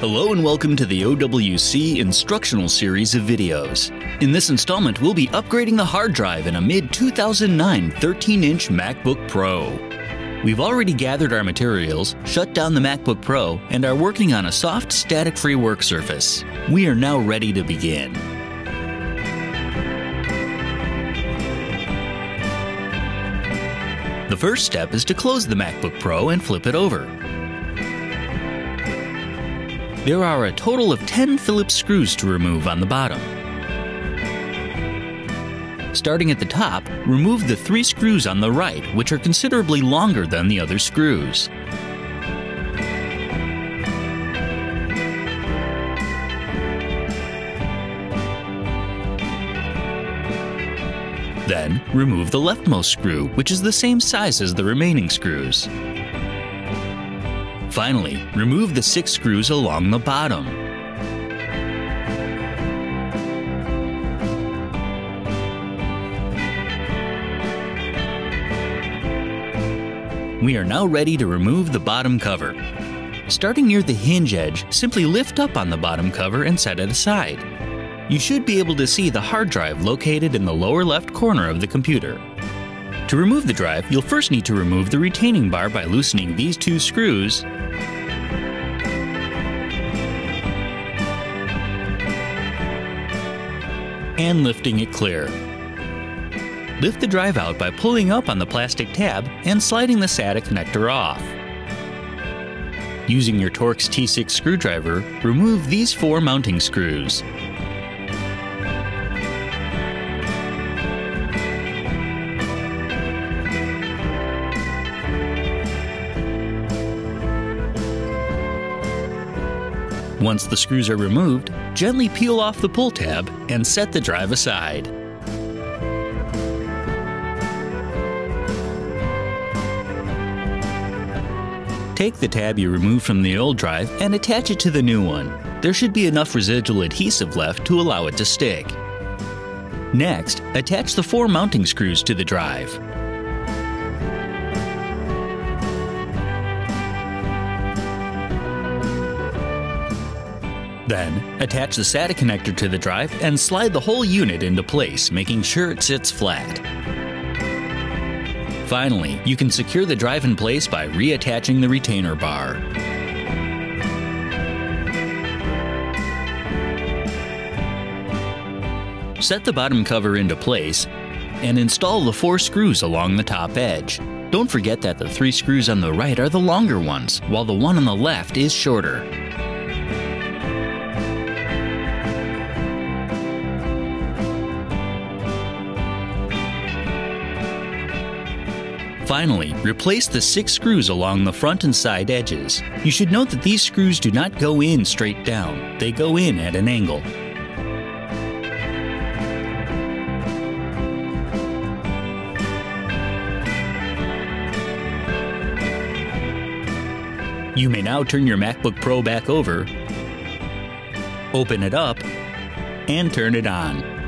Hello and welcome to the OWC instructional series of videos. In this installment, we'll be upgrading the hard drive in a mid-2009 13-inch MacBook Pro. We've already gathered our materials, shut down the MacBook Pro, and are working on a soft, static-free work surface. We are now ready to begin. The first step is to close the MacBook Pro and flip it over. There are a total of 10 Phillips screws to remove on the bottom. Starting at the top, remove the 3 screws on the right, which are considerably longer than the other screws. Then, remove the leftmost screw, which is the same size as the remaining screws. Finally, remove the 6 screws along the bottom. We are now ready to remove the bottom cover. Starting near the hinge edge, simply lift up on the bottom cover and set it aside. You should be able to see the hard drive located in the lower left corner of the computer. To remove the drive, you'll first need to remove the retaining bar by loosening these 2 screws, and lifting it clear. Lift the drive out by pulling up on the plastic tab and sliding the SATA connector off. Using your Torx T6 screwdriver, remove these 4 mounting screws. Once the screws are removed, gently peel off the pull tab and set the drive aside. Take the tab you removed from the old drive and attach it to the new one. There should be enough residual adhesive left to allow it to stick. Next, attach the 4 mounting screws to the drive. Then, attach the SATA connector to the drive and slide the whole unit into place, making sure it sits flat. Finally, you can secure the drive in place by reattaching the retainer bar. Set the bottom cover into place and install the 4 screws along the top edge. Don't forget that the 3 screws on the right are the longer ones, while the one on the left is shorter. Finally, replace the 6 screws along the front and side edges. You should note that these screws do not go in straight down. They go in at an angle. You may now turn your MacBook Pro back over, open it up, and turn it on.